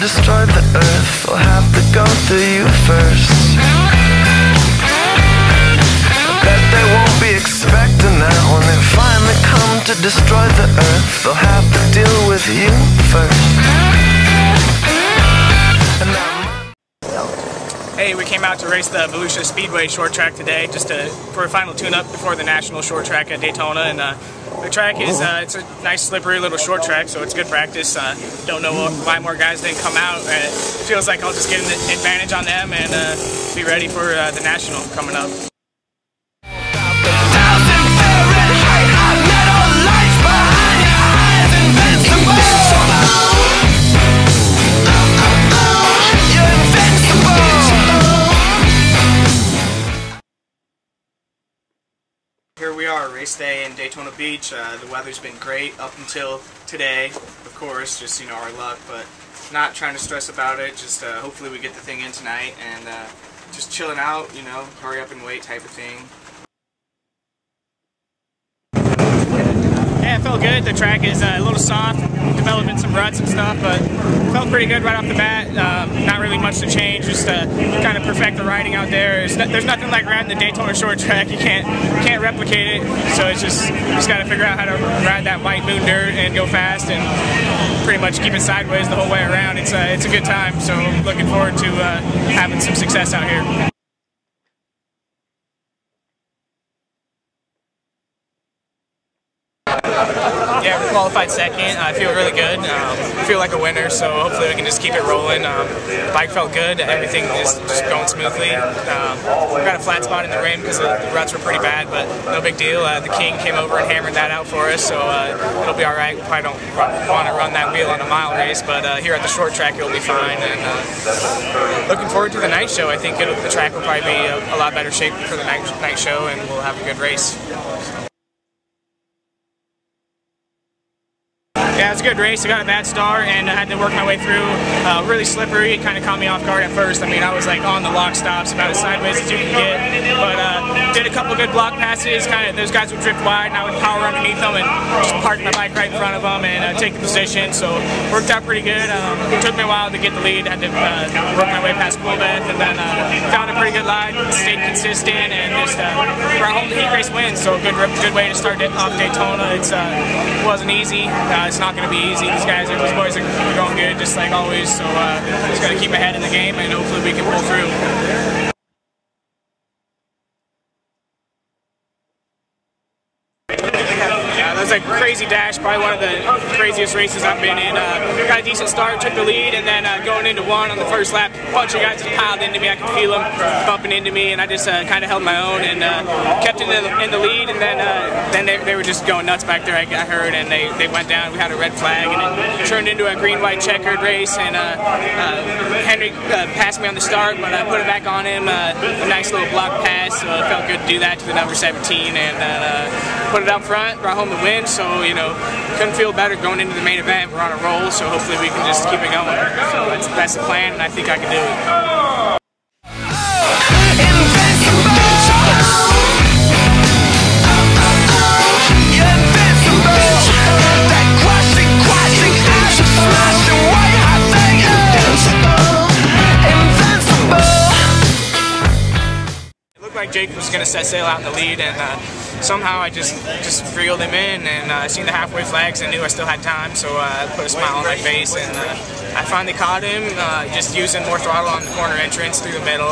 Destroy the earth, I'll have to go through you first. I bet they won't be expecting that. When they finally come to destroy the earth, they'll have to deal with you first. Hey, we came out to race the Volusia Speedway short track today, just for a final tune-up before the national short track at Daytona. And the track is it's a nice slippery little short track, so it's good practice. Don't know why more guys didn't come out. It feels like I'll just get an advantage on them and be ready for the national coming up. Here we are, race day in Daytona Beach. The weather's been great up until today, of course, just, our luck, but not trying to stress about it, just hopefully we get the thing in tonight and just chilling out, hurry up and wait type of thing. Yeah, it felt good. The track is a little soft, developing some ruts and stuff, but felt pretty good right off the bat. Not really much to change, just kind of perfect the riding out there. There's nothing like riding the Daytona short track. You can't replicate it, so it's just got to figure out how to ride that white moon dirt and go fast and pretty much keep it sideways the whole way around. It's a good time, so looking forward to having some success out here. Yeah, we qualified second. I feel really good. Feel like a winner, so hopefully we can just keep it rolling. The bike felt good. Everything is just going smoothly. We got a flat spot in the rim because the ruts were pretty bad, but no big deal. The King came over and hammered that out for us, so it'll be all right. We probably don't want to run that wheel on a mile race, but here at the short track, it'll be fine. And looking forward to the night show. I think the track will probably be a lot better shape for the night show, and we'll have a good race. Yeah, it was a good race. I got a bad star and I had to work my way through. Really slippery. It kind of caught me off guard at first. I mean, I was like on the lock stops, about as sideways as you can get. But did a couple good block passes. Kind of those guys would drift wide, and I would power underneath them and just park my bike right in front of them and take the position. So worked out pretty good. It took me a while to get the lead. I had to work my way past Coolbeth, and then found a pretty good line. Stayed consistent and just brought home the heat race win. So good way to start off Daytona. It wasn't easy. It's not going to be easy. These boys are going good, just like always. So just got to keep ahead in the game, and hopefully we can pull through. That was a crazy dash, probably one of the craziest races I've been in. Got a decent start, took the lead, and then going into one on the first lap, a bunch of guys just piled into me. I could feel them bumping into me, and I just kind of held my own and kept in the lead, and then they were just going nuts back there, I heard, and they went down. We had a red flag, and it turned into a green-white checkered race, and Henrik passed me on the start, but I put it back on him. A nice little block pass, so it felt good to do that to the number 17, and put it up front, brought home the win, so couldn't feel better going into the main event. We're on a roll, so hopefully we can just keep it going. So that's the plan, and I think I can do it. Jake was going to set sail out in the lead, and somehow I just reeled him in, and I seen the halfway flags and knew I still had time, so I put a smile on my face, and I finally caught him, just using more throttle on the corner entrance through the middle,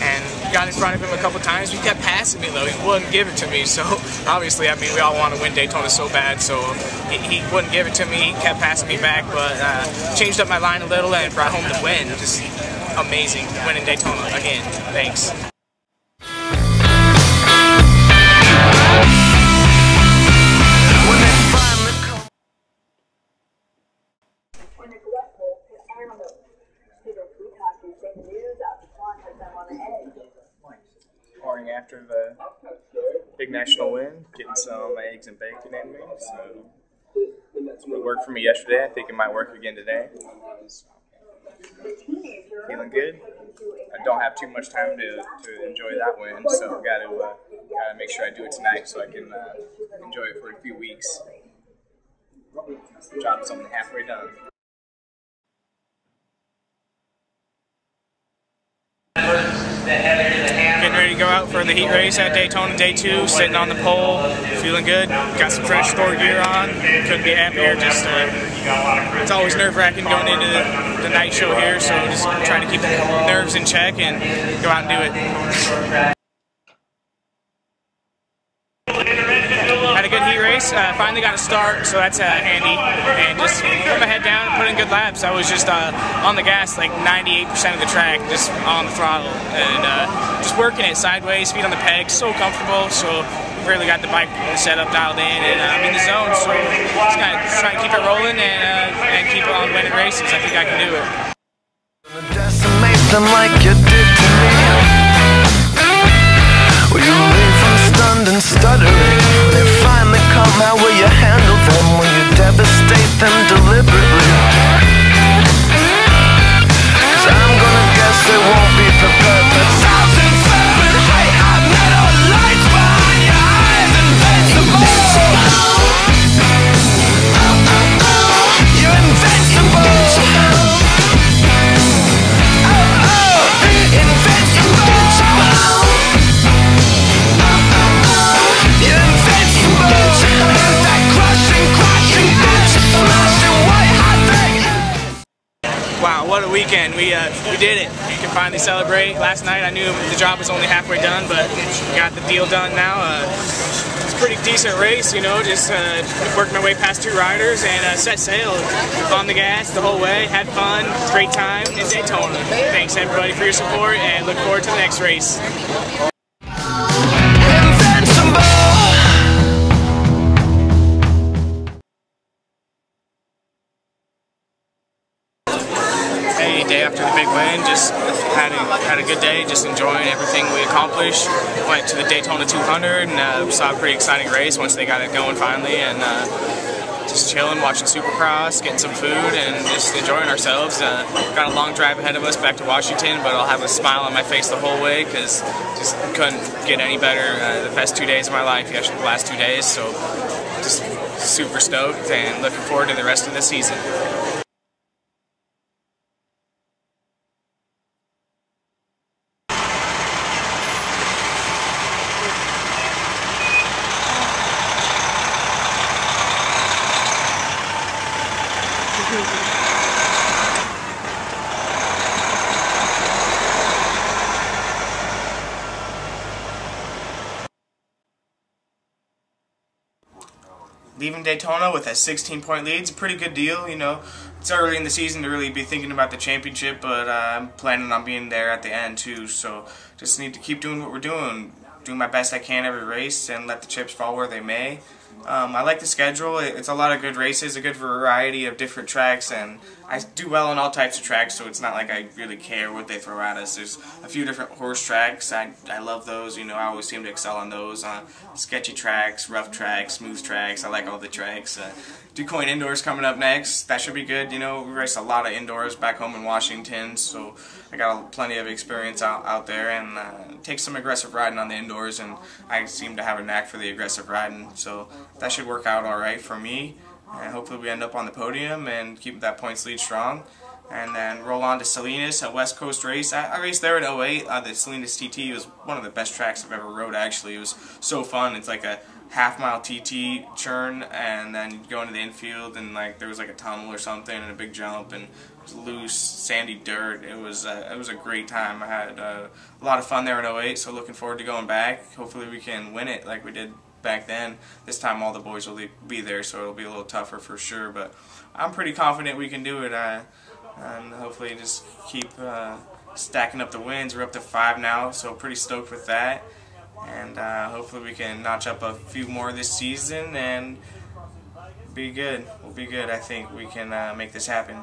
and got in front of him a couple times. He kept passing me, though. He wouldn't give it to me, so obviously, I mean, we all want to win Daytona so bad, so he wouldn't give it to me. He kept passing me back, but changed up my line a little and brought home the win. Just amazing winning Daytona again. Thanks. News of the after the big national win, getting some eggs and bacon in me. So it worked for me yesterday. I think it might work again today. So, feeling good. I don't have too much time to enjoy that win, so I've got to make sure I do it tonight so I can enjoy it for a few weeks. Job's only halfway done. Getting ready to go out for the heat race at Daytona Day 2, sitting on the pole, feeling good, got some fresh store gear on, couldn't be happier. Just it's always nerve-wracking going into the night show here, so just trying to keep the nerves in check and go out and do it. Had a good heat race, finally got a start, so that's handy, and just put my head down and put in good laps. I was just on the gas like 98% of the track, just on the throttle, and just working it sideways, feet on the peg, so comfortable, so really got the bike setup dialed in, and I'm in the zone, so just kind of trying to keep it rolling and keep on winning races. I think I can do it. Decimate them like you did to me. Well, you leave them stunned and stuttering. They finally come, how will you handle them when you devastate them deliberately? Cause I'm gonna guess they won't be prepared for something. Wow, what a weekend. We did it. You can finally celebrate. Last night I knew the job was only halfway done, but we got the deal done now. It's a pretty decent race, you know, just worked my way past two riders and set sail on the gas the whole way. Had fun, great time in Daytona. Thanks everybody for your support and look forward to the next race. Day after the big win, just had a good day, just enjoying everything we accomplished. Went to the Daytona 200 and saw a pretty exciting race once they got it going finally, and just chilling, watching Supercross, getting some food, and just enjoying ourselves. Got a long drive ahead of us back to Washington, but I'll have a smile on my face the whole way because just couldn't get any better the past 2 days of my life, actually the last 2 days, so just super stoked and looking forward to the rest of the season. Leaving Daytona with a 16-point lead is a pretty good deal, you know. It's early in the season to really be thinking about the championship, but I'm planning on being there at the end too, so just need to keep doing what we're doing. Do my best I can every race and let the chips fall where they may. I like the schedule. It's a lot of good races, a good variety of different tracks, and I do well on all types of tracks, so it's not like I really care what they throw at us. There's a few different horse tracks. I love those. You know, I always seem to excel on those. Sketchy tracks, rough tracks, smooth tracks. I like all the tracks. Ducoin Indoors coming up next. That should be good. You know, we race a lot of indoors back home in Washington, so I got plenty of experience out there, and take some aggressive riding on the indoors, and I seem to have a knack for the aggressive riding, so that should work out all right for me. And hopefully we end up on the podium and keep that points lead strong. And then roll on to Salinas, a West Coast race. I raced there in 08. The Salinas TT was one of the best tracks I've ever rode, actually. It was so fun. It's like a half-mile TT churn, and then you'd go into the infield, and like there was like a tunnel or something, and a big jump, and it was loose, sandy dirt. It was a great time. I had a lot of fun there in 08, so looking forward to going back. Hopefully we can win it like we did back then. This time all the boys will be there, so it'll be a little tougher for sure, but I'm pretty confident we can do it. And hopefully just keep stacking up the wins. We're up to 5 now, so pretty stoked with that. And hopefully we can notch up a few more this season and be good. We'll be good. I think we can make this happen.